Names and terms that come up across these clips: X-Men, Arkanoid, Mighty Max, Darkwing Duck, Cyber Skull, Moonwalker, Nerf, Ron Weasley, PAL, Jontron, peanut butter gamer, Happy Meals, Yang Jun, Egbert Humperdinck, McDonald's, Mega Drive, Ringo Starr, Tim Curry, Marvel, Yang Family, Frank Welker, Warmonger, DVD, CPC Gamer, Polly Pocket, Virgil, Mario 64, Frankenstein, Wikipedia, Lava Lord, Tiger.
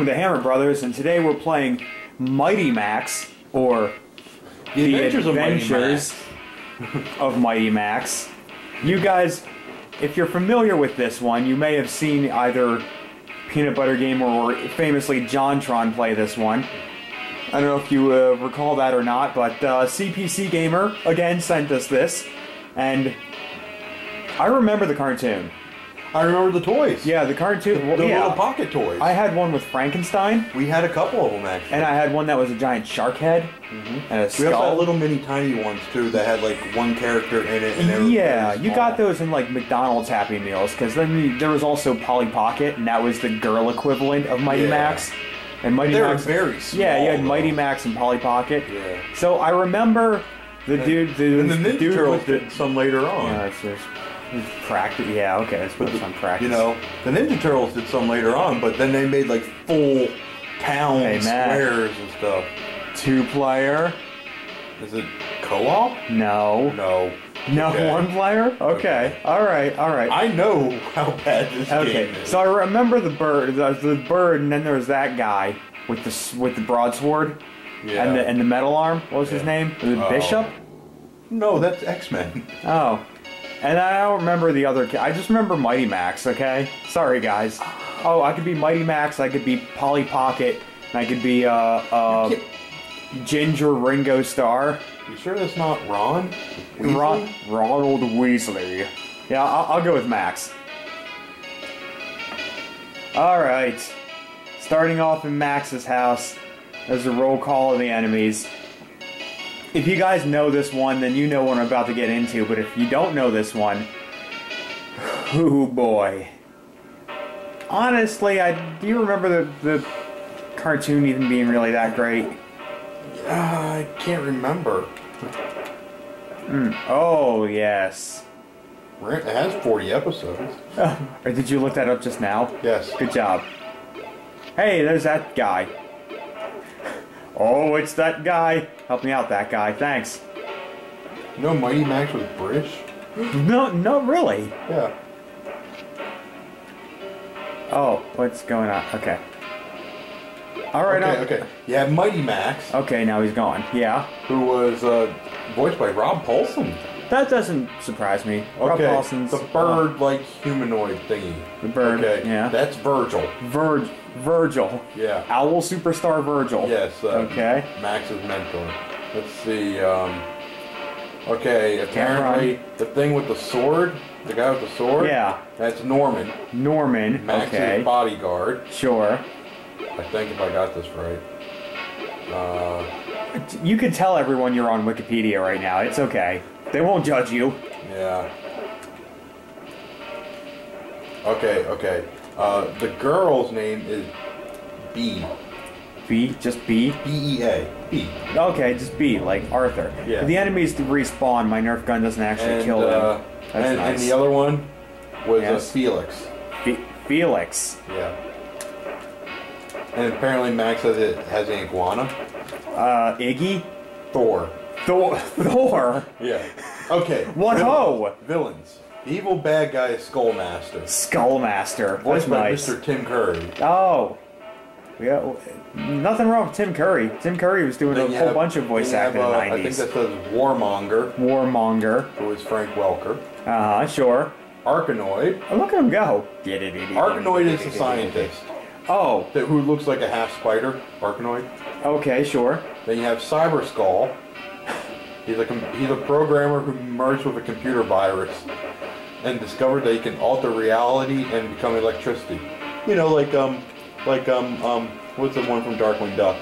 welcome to Hammer Brothers, and today we're playing Mighty Max, or The Adventures of Mighty Max. You guys, if you're familiar with this one, you may have seen either Peanut Butter Gamer or famously Jontron play this one. I don't know if you recall that or not, but CPC Gamer again sent us this, and I remember the cartoon. I remember the toys. Yeah, the cartoon. The little pocket toys. I had one with Frankenstein. We had a couple of them, actually. And I had one that was a giant shark head and a skull. We also had little mini tiny ones, too, that had, like, one character in it. And yeah, you got those in, like, McDonald's Happy Meals, because then there was also Polly Pocket, and that was the girl equivalent of Mighty Max. And Mighty Max, they were very small. Yeah, you had Mighty Max and Polly Pocket. Yeah. So I remember the Ninja Turtles did some later on. Yeah, that's just... yeah, okay, that's put some practice. You know, the Ninja Turtles did some later on, but then they made like full town squares and stuff. Two-player? Is it co-op? No. No. No, okay. One-player? Okay. Alright, alright. I know how bad this game is. So I remember the bird, and then there was that guy with the broadsword and the metal arm. What was his name? Was it Bishop? No, that's X-Men. Oh. And I don't remember the other kid. I just remember Mighty Max, okay? Sorry, guys. Oh, I could be Mighty Max, I could be Polly Pocket, and I could be, Ginger Ringo Starr. You sure that's not Ron Weasley? Ronald Weasley. Yeah, I'll go with Max. Alright. Starting off in Max's house, there's a roll call of the enemies. If you guys know this one, then you know what I'm about to get into, but if you don't know this one, oh boy. Honestly, do you remember the cartoon even being really that great? I can't remember. Oh, yes. It has 40 episodes. Or did you look that up just now? Yes. Good job. Hey, there's that guy. Oh, it's that guy. Help me out, that guy. Thanks. You know Mighty Max was British? No, really? Yeah. Oh, what's going on? Okay. Alright, okay. Yeah, Mighty Max. Okay, now he's gone. Yeah. Who was voiced by Rob Paulson. That doesn't surprise me. Okay. Rob Paulson's... the bird-like humanoid thingy. The bird, yeah. That's Virgil. Virgil. Yeah. Owl Superstar Virgil. Yes. Okay. Max's mentor. Let's see. Okay, apparently the thing with the sword, the guy with the sword. Yeah. That's Norman. Norman. Max's bodyguard. Sure. I think if I got this right. You can tell everyone you're on Wikipedia right now. It's okay. They won't judge you. Yeah. Okay. Okay. The girl's name is B. B? Just B? B-E-A. B. Okay, just B, like Arthur. Yeah. If the enemies respawn, my Nerf gun doesn't actually kill them. That's nice. And the other one was Felix. Felix? Yeah. And apparently Max says it has an iguana. Iggy? Thor? Yeah. Okay. What-ho! Villains. The evil bad guy is Skullmaster. Skullmaster. Voiced by Mr. Tim Curry. Oh. Yeah, nothing wrong with Tim Curry. Tim Curry was doing a whole bunch of voice acting in the 90s. I think that says Warmonger. Warmonger. Who is Frank Welker. Uh-huh, sure. Arkanoid. Oh, look at him go. Arkanoid is a scientist. Oh. Who looks like a half spider. Arkanoid. Okay, sure. Then you have Cyber Skull. He's a programmer who merged with a computer virus and discovered that he can alter reality and become electricity. You know, like what's the one from Darkwing Duck?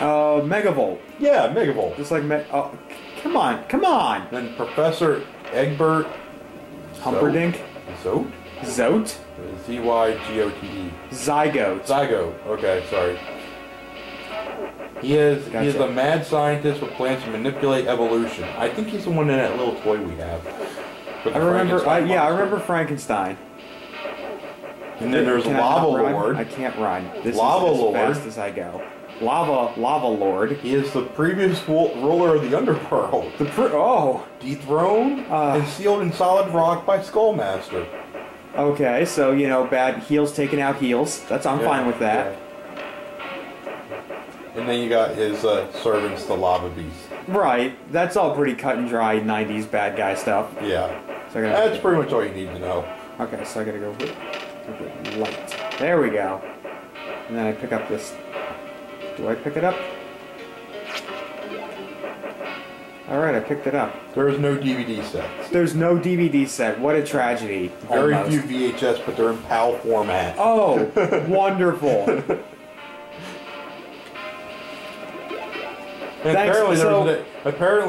Megavolt. Yeah, Megavolt. Just like come on. Then Professor Egbert Humperdinck. Zote. Zote. Zygote. Zygote. Zygote. Okay, sorry. He is a mad scientist with plans to manipulate evolution. I think he's the one in that little toy we have. I remember Frankenstein. And then there's Lava Lord. I can't run. Lava Lord. He is the previous ruler of the Underworld. Dethroned and sealed in solid rock by Skullmaster. Okay, so, you know, bad heels taking out heels. I'm fine with that. Yeah. And then you got his servants, the Lava Bees. Right. That's all pretty cut and dry 90s bad guy stuff. Yeah. So that's pretty much all you need to know. Okay, so I gotta go with light. There we go. And then I pick up this. Do I pick it up? Alright, I picked it up. There's no DVD set. There's no DVD set. What a tragedy. Very almost. Few VHS, but they're in PAL format. Oh, wonderful. And apparently,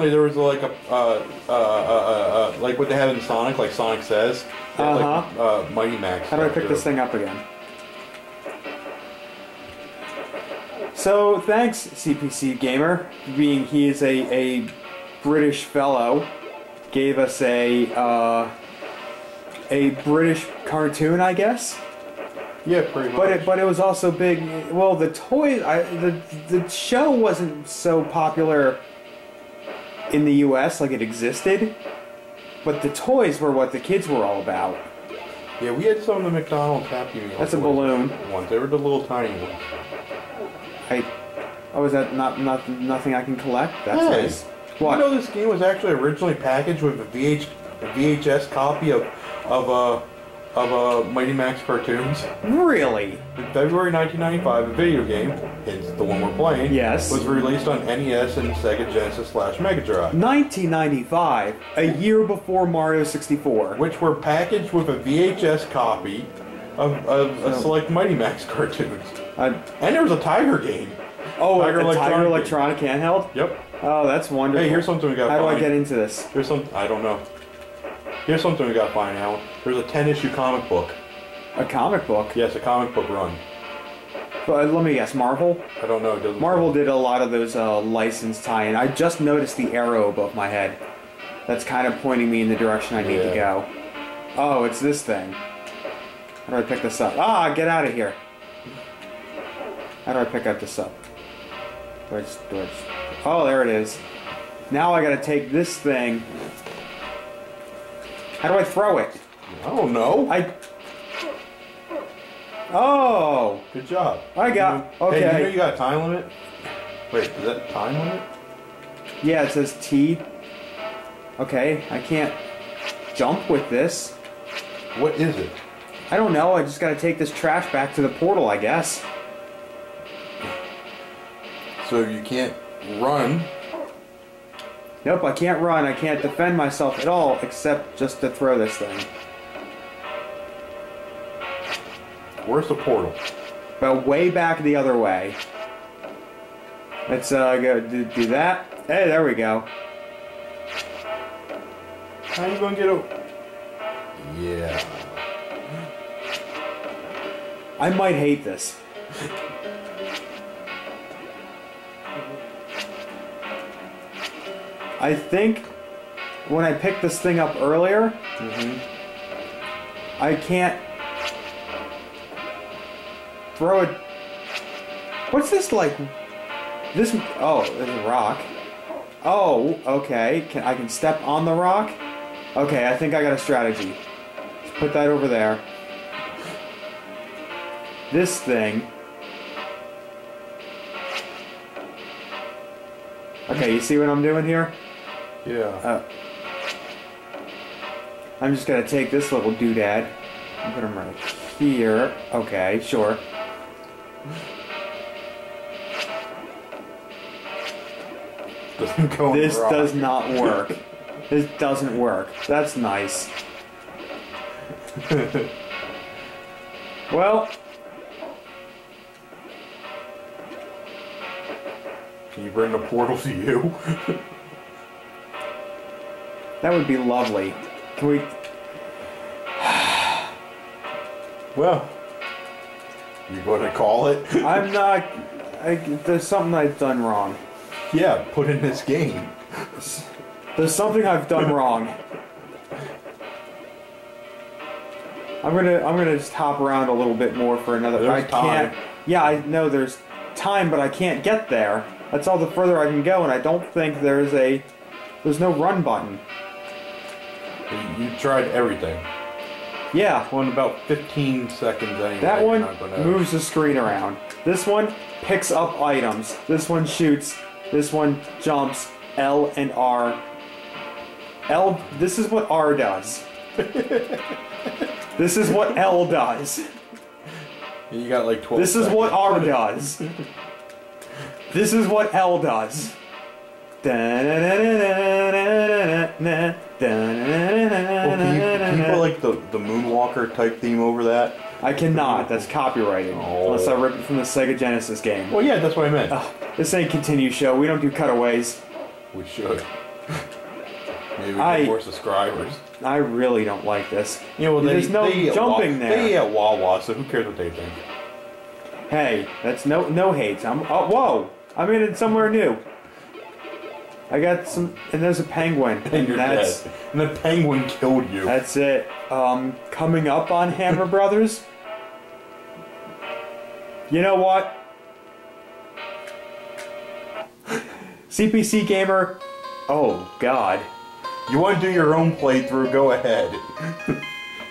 so, there was like a like what they had in Sonic, like Sonic Says. Like, Mighty Max. How do I pick this thing up again? So thanks, CPC Gamer, being he is a British fellow, gave us a British cartoon, I guess. Yeah, pretty much. But it was also big. Well, the toys, the show wasn't so popular in the U.S. like it existed, but the toys were what the kids were all about. Yeah, we had some of the McDonald's Happy Meals. That's a balloon. Ones. They were the little tiny ones. Oh, is that nothing I can collect? That's nice. What? You know, this game was actually originally packaged with a VHS copy of Mighty Max cartoons. Really? In February 1995, a video game, hence the one we're playing, yes, was released on NES and Sega Genesis / Mega Drive. 1995, a year before Mario 64. Which were packaged with a VHS copy of select Mighty Max cartoons. And there was a Tiger game. Oh, Tiger Electronic handheld? Yep. Oh, that's wonderful. Hey, here's something we got to find. How do I get into this? Here's something, I don't know. Here's something we got to find out. There's a 10-issue comic book. A comic book? Yes, a comic book run. But let me guess, Marvel? I don't know. It doesn't Marvel did a lot of those licensed tie-in. I just noticed the arrow above my head. That's kind of pointing me in the direction I need to go. Oh, it's this thing. How do I pick this up? Ah, get out of here. How do I pick up this up? Oh, there it is. Now I gotta take this thing. How do I throw it? I don't know. Oh! Good job. I got... Okay. Hey, you know you got a time limit? Wait, is that a time limit? Yeah, it says T. Okay, I can't jump with this. What is it? I don't know, I just gotta take this trash back to the portal, I guess. So you can't run... Nope, I can't run. I can't defend myself at all, except just to throw this thing. Where's the portal? But way back the other way. Let's go do that. Hey, there we go. How you gonna get over? Yeah. I might hate this. I think when I picked this thing up earlier, I can't throw it. What's this like? This it's a rock. Oh, okay. I can step on the rock. Okay, I think I got a strategy. Let's put that over there. This thing. Okay, you see what I'm doing here? Yeah. I'm just gonna take this little doodad and put him right here. Okay, sure. This does not work. This doesn't work. That's nice. Well. Can you bring the portal to you? That would be lovely. Can we... Well... You gonna call it? I'm not... there's something I've done wrong. Yeah, put in this game. There's something I've done wrong. I'm gonna just hop around a little bit more for another... There's time. Yeah, I know there's time, but I can't get there. That's all the further I can go, and I don't think there's a... There's no run button. You tried everything. Yeah. One about 15 seconds anyway. That one moves the screen around. This one picks up items. This one shoots. This one jumps. L and R. L, this is what R does. This is what L does. You got like 12 seconds. This is what R does. This is what L does. Well, can you put like the Moonwalker type theme over that? I cannot. That's copyrighted. Oh. Unless I rip it from the Sega Genesis game. Well, yeah, that's what I meant. This ain't continue show. We don't do cutaways. We should. Maybe we get more subscribers. I really don't like this. You know, well, there's no jumping there. They at Wawa, so who cares what they think? Hey, that's no hate. Whoa! I'm in somewhere new. I got some, and there's a penguin. And you're dead. And the penguin killed you. That's it. Coming up on Hammer Brothers. You know what? CPC Gamer. Oh, God. You want to do your own playthrough? Go ahead.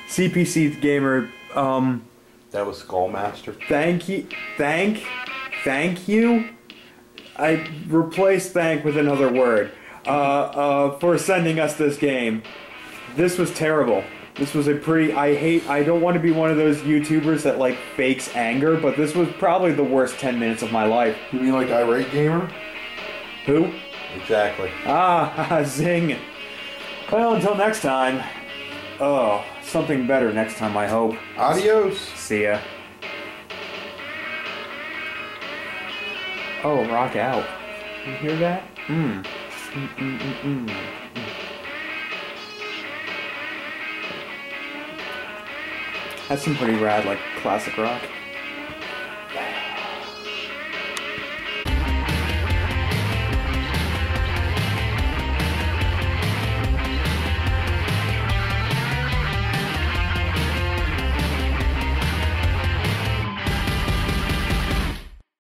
CPC Gamer, That was Skullmaster. Thank you. Thank you? I replaced thank with another word. For sending us this game. This was terrible. This was a pretty... I don't want to be one of those YouTubers that, like, fakes anger, but this was probably the worst 10 minutes of my life. You mean like Irate Gamer? Who? Exactly. Ah, zing. Well, until next time. Oh, something better next time, I hope. Adios. See ya. Oh, rock out. You hear that? Mm. Mm, mm, mm, mm, mm. That's some pretty rad, like, classic rock.